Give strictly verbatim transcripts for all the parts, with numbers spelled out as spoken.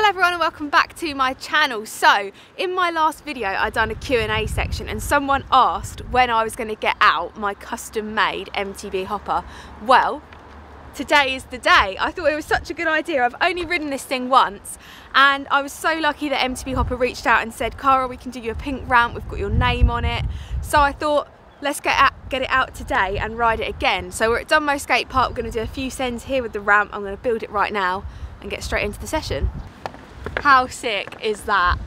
Hello everyone and welcome back to my channel. So in my last video I done a Q and A section and someone asked when I was going to get out my custom made M T B Hopper. Well, today is the day. I thought it was such a good idea. I've only ridden this thing once and I was so lucky that M T B Hopper reached out and said, Kara, we can do you a pink ramp, we've got your name on it. So I thought, let's get out, get it out today and ride it again. So we're at Dunmo Skate Park, we're going to do a few sends here with the ramp. I'm going to build it right now and get straight into the session. How sick is that?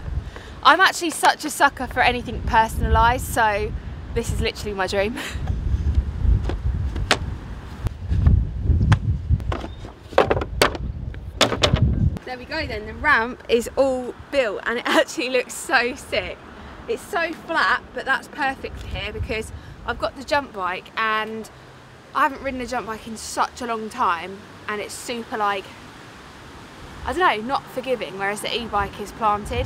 I'm actually such a sucker for anything personalised, so this is literally my dream. There we go then, the ramp is all built and it actually looks so sick. It's so flat, but that's perfect here because I've got the jump bike and I haven't ridden a jump bike in such a long time, and it's super, like, I don't know, not forgiving, whereas the e-bike is planted.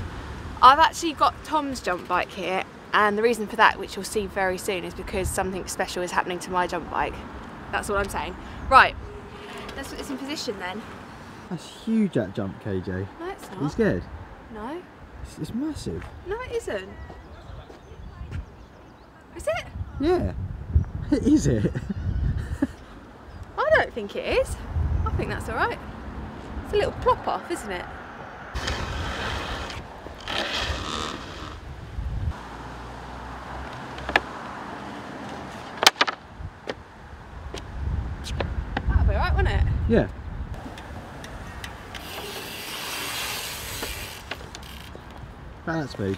I've actually got Tom's jump bike here, and the reason for that, which you'll see very soon, is because something special is happening to my jump bike. That's all I'm saying. Right, let's put this in position then. That's huge, that jump, K J. No, it's not. Are you scared? No. It's, it's massive. No, it isn't. Is it? Yeah. Is it? I don't think it is. I think that's all right. It's a little plop off, isn't it? That'll be alright, won't it? Yeah. About that speed. Is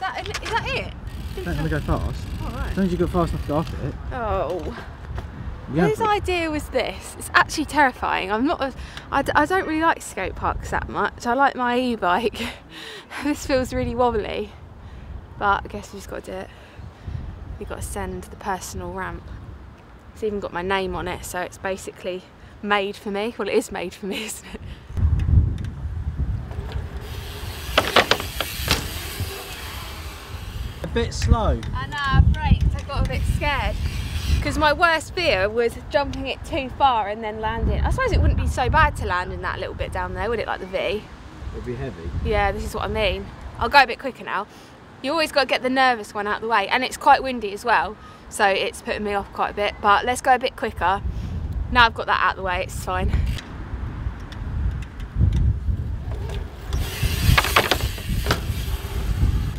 that, is that it? Don't let me go fast. All right. As long as you go fast enough to go after it. Oh. Yeah. Whose idea was this? It's actually terrifying. I'm not. A, I, I don't really like skate parks that much. I like my e-bike. This feels really wobbly, but I guess we just got to do it. We've got to send the personal ramp. It's even got my name on it, so it's basically made for me. Well, it is made for me, isn't it? A bit slow. And I braked. I got a bit scared. Because my worst fear was jumping it too far and then landing. I suppose it wouldn't be so bad to land in that little bit down there, would it, like the V? It'd be heavy. Yeah, this is what I mean. I'll go a bit quicker now. You always got to get the nervous one out of the way, and it's quite windy as well, so it's putting me off quite a bit, but let's go a bit quicker. Now I've got that out of the way, it's fine.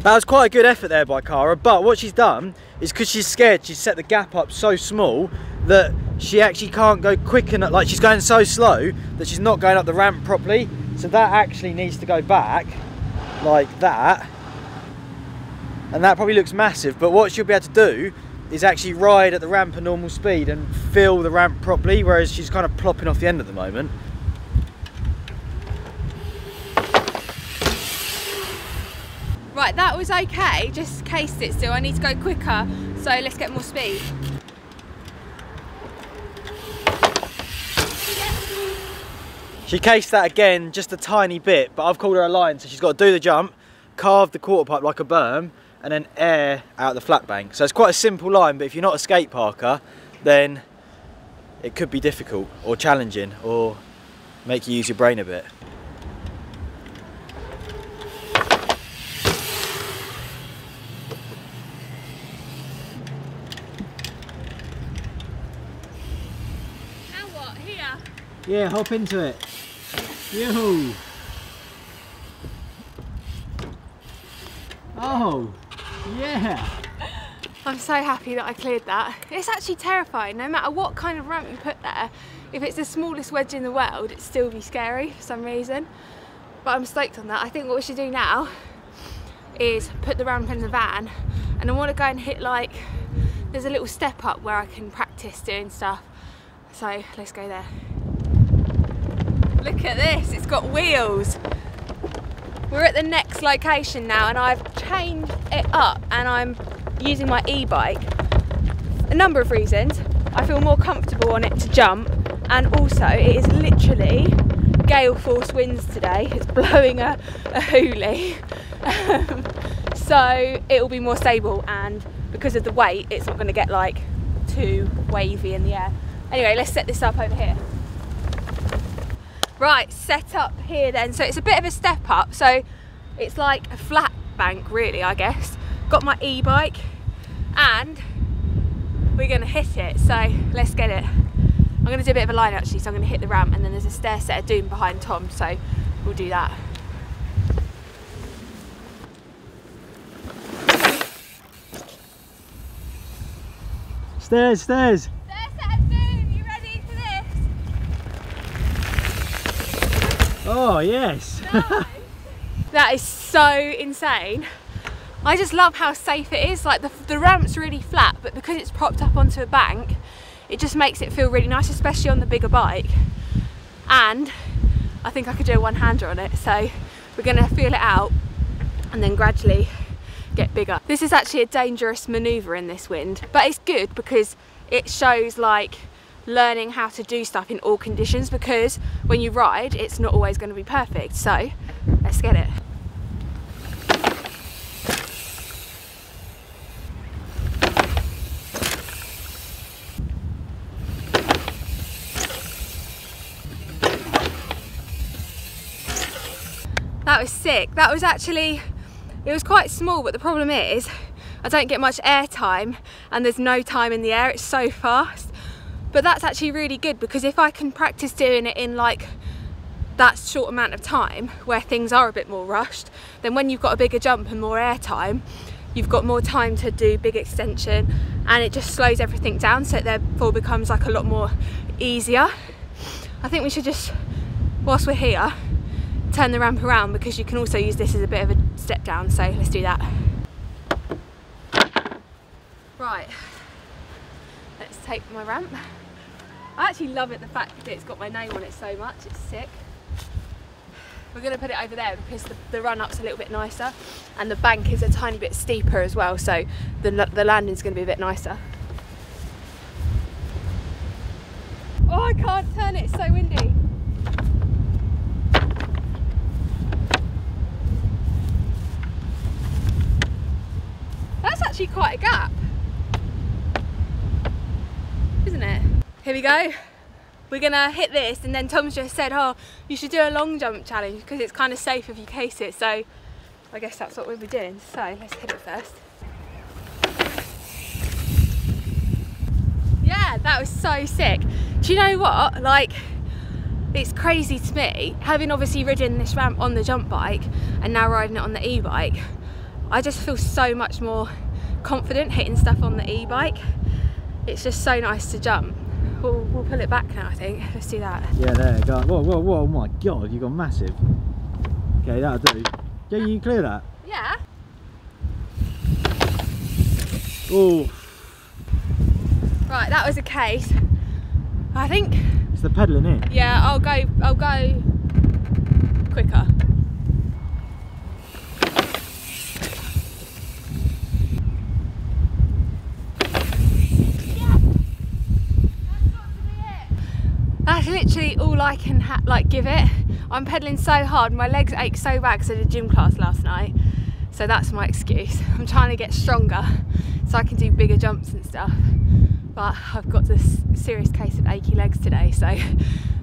That was quite a good effort there by Kara, but what she's done is, because she's scared, she's set the gap up so small that she actually can't go quick enough. Like, she's going so slow that she's not going up the ramp properly, so that actually needs to go back like that, and that probably looks massive, but what she'll be able to do is actually ride at the ramp at normal speed and feel the ramp properly, whereas she's kind of plopping off the end at the moment. Right, that was okay, just cased it still. I need to go quicker, so let's get more speed. She cased that again, just a tiny bit, but I've called her a line, so she's got to do the jump, carve the quarter pipe like a berm, and then air out the flat bank. So it's quite a simple line, but if you're not a skate parker, then it could be difficult, or challenging, or make you use your brain a bit. Yeah, hop into it. Yoo-hoo! Oh, yeah! I'm so happy that I cleared that. It's actually terrifying. No matter what kind of ramp you put there, if it's the smallest wedge in the world, it'd still be scary for some reason. But I'm stoked on that. I think what we should do now is put the ramp in the van, and I want to go and hit, like, there's a little step up where I can practice doing stuff. So let's go there. Look at this, it's got wheels. We're at the next location now and I've changed it up and I'm using my e-bike. A number of reasons. I feel more comfortable on it to jump, and also it is literally gale force winds today. It's blowing a, a hoolie. Um, so it will be more stable, and because of the weight it's not going to get, like, too wavy in the air. Anyway, let's set this up over here. Right, set up here then. So it's a bit of a step up, so it's like a flat bank really, I guess. Got my e-bike and we're gonna hit it, so let's get it. I'm gonna do a bit of a line actually, so I'm gonna hit the ramp and then there's a stair set of doom behind Tom, so we'll do that. Stairs, stairs. Stair set of doom, you ready for this? Oh yes. Nice. That is so insane. I just love how safe it is. Like the, the ramp's really flat, but because it's propped up onto a bank, it just makes it feel really nice, especially on the bigger bike. And I think I could do a one-hander on it, so we're gonna feel it out and then gradually get bigger. This is actually a dangerous maneuver in this wind, but it's good because it shows like learning how to do stuff in all conditions, because when you ride, it's not always gonna be perfect. So let's get it. That was sick. That was actually, it was quite small, but the problem is I don't get much air time and there's no time in the air, it's so fast. But that's actually really good, because if I can practice doing it in like that short amount of time where things are a bit more rushed, then when you've got a bigger jump and more air time, you've got more time to do big extension, and it just slows everything down, so it therefore becomes like a lot more easier. I think we should just, whilst we're here, turn the ramp around, because you can also use this as a bit of a step down, so let's do that. Right, let's take my ramp. I actually love it, the fact that it's got my name on it so much, it's sick. We're going to put it over there because the, the run up's a little bit nicer and the bank is a tiny bit steeper as well, so the, the landing's going to be a bit nicer. Oh, I can't turn it, it's so windy. Quite a gap, isn't it? Here we go, we're gonna hit this, and then Tom's just said, oh, you should do a long jump challenge because it's kind of safe if you case it, so I guess that's what we'll be doing, so let's hit it first. Yeah, that was so sick. Do you know what, like, it's crazy to me, having obviously ridden this ramp on the jump bike and now riding it on the e-bike, I just feel so much more confident hitting stuff on the e-bike. It's just so nice to jump. We'll, we'll pull it back now, I think. Let's do that. Yeah, there, go. Whoa, whoa, whoa, oh my God, you got massive. Okay, that'll do. Yeah, you can clear that. Yeah. Oh. Right, that was a case. I think. It's the pedal in it. Yeah, I'll go, I'll go quicker. Literally all I can ha like give it. I'm pedaling so hard, my legs ache so bad because I did gym class last night, so that's my excuse. I'm trying to get stronger so I can do bigger jumps and stuff, but I've got this serious case of achy legs today, so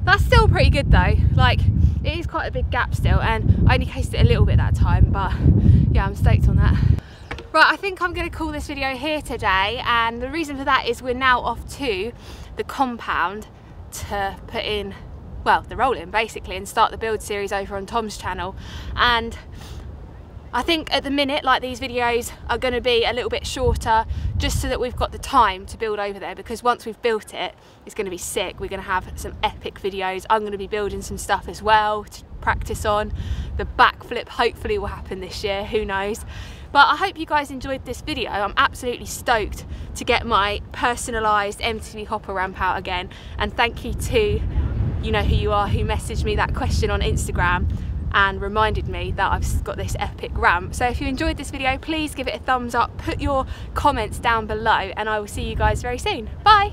that's still pretty good though. Like, it is quite a big gap still, and I only cased it a little bit that time, but yeah, I'm stoked on that. Right, I think I'm going to call this video here today, and the reason for that is we're now off to the compound to put in, well, the roll in basically, and start the build series over on Tom's channel. And I think at the minute, like, these videos are going to be a little bit shorter just so that we've got the time to build over there, because once we've built it, it's going to be sick. We're going to have some epic videos. I'm going to be building some stuff as well to practice on. The backflip hopefully will happen this year, who knows. But I hope you guys enjoyed this video. I'm absolutely stoked to get my personalised M T B Hopper ramp out again, and thank you to you know who you are who messaged me that question on Instagram and reminded me that I've got this epic ramp. So if you enjoyed this video, please give it a thumbs up, put your comments down below, and I will see you guys very soon. Bye!